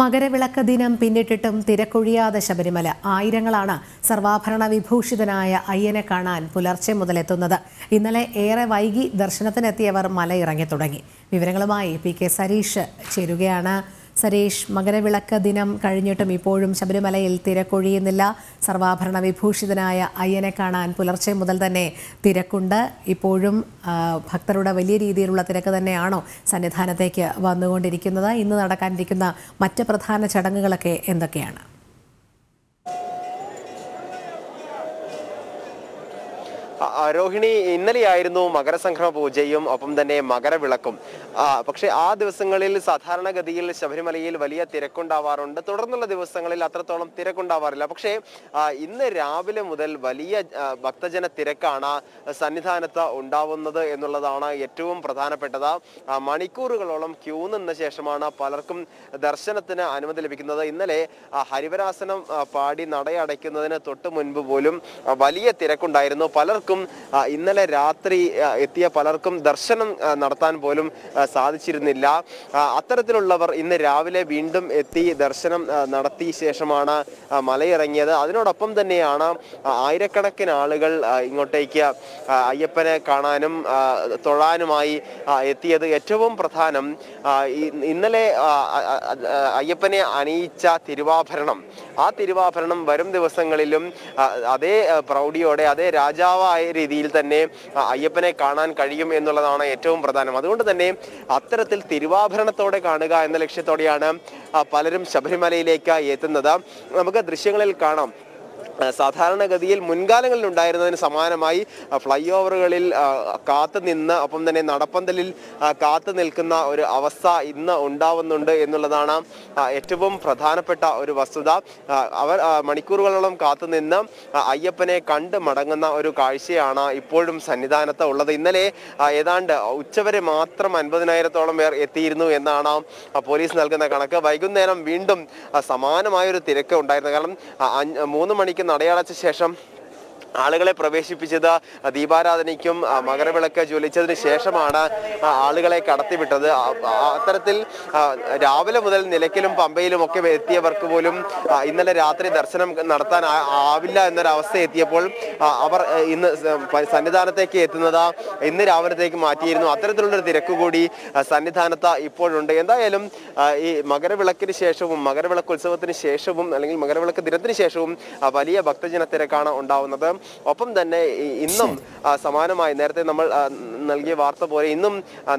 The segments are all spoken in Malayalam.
മകരവിളക്ക് ദിനം പിന്നിട്ടിട്ടും തിരക്കൊഴിയാതെ ശബരിമല. ആയിരങ്ങളാണ് സർവാഭരണ വിഭൂഷിതനായ അയ്യനെ കാണാൻ പുലർച്ചെ മുതലെത്തുന്നത്. ഇന്നലെ ഏറെ വൈകി ദർശനത്തിനെത്തിയവർ മലയിറങ്ങി തുടങ്ങി. വിവരങ്ങളുമായി പി കെ സരീഷ് ചേരുകയാണ്. സരീഷ്, മകരവിളക്ക് ദിനം കഴിഞ്ഞിട്ടും ഇപ്പോഴും ശബരിമലയിൽ തിരക്കൊഴിയുന്നില്ല. സർവാഭരണ വിഭൂഷിതനായ അയ്യനെ കാണാൻ പുലർച്ചെ മുതൽ തന്നെ തിരക്കുണ്ട്. ഇപ്പോഴും ഭക്തരുടെ വലിയ രീതിയിലുള്ള തിരക്ക് തന്നെയാണോ സന്നിധാനത്തേക്ക് വന്നുകൊണ്ടിരിക്കുന്നത്? ഇന്ന് നടക്കാനിരിക്കുന്ന മറ്റ് പ്രധാന ചടങ്ങുകളൊക്കെ എന്തൊക്കെയാണ്? രോഹിണി, ഇന്നലെയായിരുന്നു മകരസംക്രമ പൂജയും ഒപ്പം തന്നെ മകരവിളക്കും. പക്ഷേ ആ ദിവസങ്ങളിൽ സാധാരണഗതിയിൽ ശബരിമലയിൽ വലിയ തിരക്കുണ്ടാവാറുണ്ട്. തുടർന്നുള്ള ദിവസങ്ങളിൽ അത്രത്തോളം തിരക്കുണ്ടാവാറില്ല. പക്ഷേ ഇന്ന് രാവിലെ മുതൽ വലിയ ഭക്തജന തിരക്കാണ് സന്നിധാനത്ത് ഉണ്ടാവുന്നത് എന്നുള്ളതാണ് ഏറ്റവും പ്രധാനപ്പെട്ടത്. മണിക്കൂറുകളോളം ക്യൂ നിന്ന ശേഷമാണ് പലർക്കും ദർശനത്തിന് അനുമതി ലഭിക്കുന്നത്. ഇന്നലെ ഹരിവരാസനം പാടി നടയടയ്ക്കുന്നതിന് തൊട്ട് മുൻപ് പോലും വലിയ തിരക്കുണ്ടായിരുന്നു. പലർക്കും ഇന്നലെ രാത്രി എത്തിയ പലർക്കും ദർശനം നടത്താൻ പോലും സാധിച്ചിരുന്നില്ല. അത്തരത്തിലുള്ളവർ ഇന്ന് രാവിലെ വീണ്ടും എത്തി ദർശനം നടത്തിയ ശേഷമാണ് മലയിറങ്ങിയത്. അതിനോടൊപ്പം തന്നെയാണ് ആയിരക്കണക്കിന് ആളുകൾ ഇങ്ങോട്ടേക്ക് അയ്യപ്പനെ കാണാനും തൊഴാനുമായി എത്തിയത്. ഏറ്റവും പ്രധാനം, ഇന്നലെ അയ്യപ്പനെ അണിയിച്ച തിരുവാഭരണം, ആ തിരുവാഭരണം വരും ദിവസങ്ങളിലും അതേ പ്രൗഢിയോടെ അതേ രാജാവായ രീതിയിൽ തന്നെ അയ്യപ്പനെ കാണാൻ കഴിയും എന്നുള്ളതാണ് ഏറ്റവും പ്രധാനം. അതുകൊണ്ട് തന്നെ അത്തരത്തിൽ തിരുവാഭരണത്തോടെ കാണുക എന്ന ലക്ഷ്യത്തോടെയാണ് പലരും ശബരിമലയിലേക്ക് എത്തുന്നത്. നമുക്ക് ദൃശ്യങ്ങളിൽ കാണാം, സാധാരണഗതിയിൽ മുൻകാലങ്ങളിൽ ഉണ്ടായിരുന്നതിന് സമാനമായി ഫ്ലൈ ഓവറുകളിൽ കാത്തുനിന്ന് ഒപ്പം തന്നെ നടപ്പന്തലിൽ കാത്തു നിൽക്കുന്ന ഒരു അവസ്ഥ ഇന്ന് ഉണ്ടാവുന്നുണ്ട് എന്നുള്ളതാണ് ഏറ്റവും പ്രധാനപ്പെട്ട ഒരു വസ്തുത. അവർ മണിക്കൂറുകളോളം കാത്തുനിന്ന് അയ്യപ്പനെ കണ്ട് മടങ്ങുന്ന ഒരു കാഴ്ചയാണ് ഇപ്പോഴും സന്നിധാനത്ത് ഉള്ളത്. ഇന്നലെ ഏതാണ്ട് ഉച്ചവരെ മാത്രം 50,000-ഓളം പേർ എത്തിയിരുന്നു എന്നാണ് പോലീസ് നൽകുന്ന കണക്ക്. വൈകുന്നേരം വീണ്ടും സമാനമായൊരു തിരക്ക് ഉണ്ടായിരുന്നു. കാരണം 3 മണിക്ക് നടയടച്ച ശേഷം ആളുകളെ പ്രവേശിപ്പിച്ചത് ദീപാരാധനയ്ക്കും മകരവിളക്ക് ജ്വലിച്ചതിന് ശേഷമാണ് ആളുകളെ കടത്തിവിട്ടത്. അത്തരത്തിൽ രാവിലെ മുതൽ നിലയ്ക്കലും പമ്പയിലും ഒക്കെ എത്തിയവർക്ക് പോലും ഇന്നലെ രാത്രി ദർശനം നടത്താൻ ആവില്ല എന്നൊരവസ്ഥ എത്തിയപ്പോൾ അവർ ഇന്ന് സന്നിധാനത്തേക്ക് എത്തുന്നത് ഇന്ന് രാവിലത്തേക്ക് മാറ്റിയിരുന്നു. അത്തരത്തിലുള്ളൊരു തിരക്കുകൂടി സന്നിധാനത്ത് ഇപ്പോഴുണ്ട്. എന്തായാലും ഈ മകരവിളക്കിന് ശേഷവും മകരവിളക്കുത്സവത്തിന് ശേഷവും അല്ലെങ്കിൽ മകരവിളക്ക് ദിനത്തിന് ശേഷവും വലിയ ഭക്തജന തിരക്കാണ് ഉണ്ടാവുന്നത്. ഒപ്പം തന്നെ ഇന്നും സമാനമായി നേരത്തെ നമ്മൾ നൽകിയ വാർത്ത പോലെ ഇന്നും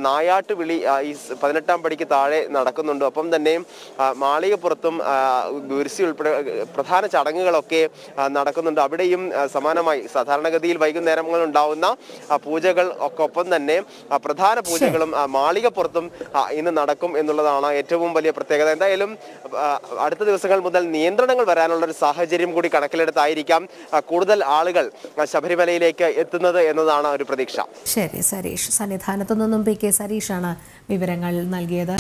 നായാട്ട് വിളി ഈ 18-ാം പടിക്ക് താഴെ നടക്കുന്നുണ്ട്. ഒപ്പം തന്നെ മാളികപ്പുറത്തും ഗുരുസി ഉൾപ്പെടെ പ്രധാന ചടങ്ങുകളൊക്കെ നടക്കുന്നുണ്ട്. അവിടെയും സമാനമായി സാധാരണഗതിയിൽ വൈകുന്നേരങ്ങളിൽ ഉണ്ടാവുന്ന പൂജകൾ ഒക്കെ ഒപ്പം തന്നെ പ്രധാന പൂജകളും മാളികപ്പുറത്തും ഇന്ന് നടക്കും എന്നുള്ളതാണ് ഏറ്റവും വലിയ പ്രത്യേകത. എന്തായാലും അടുത്ത ദിവസങ്ങൾ മുതൽ നിയന്ത്രണങ്ങൾ വരാനുള്ള ഒരു സാഹചര്യം കൂടി കണക്കിലെടുത്തായിരിക്കാം കൂടുതൽ ആളുകൾ ശബരിമലയിലേക്ക് എത്തുന്നത് എന്നതാണ് ഒരു പ്രതീക്ഷ. ശരി സരീഷ്, സന്നിധാനത്തു നിന്നും പി കെ സരീഷാണ് വിവരങ്ങൾ നൽകിയത്.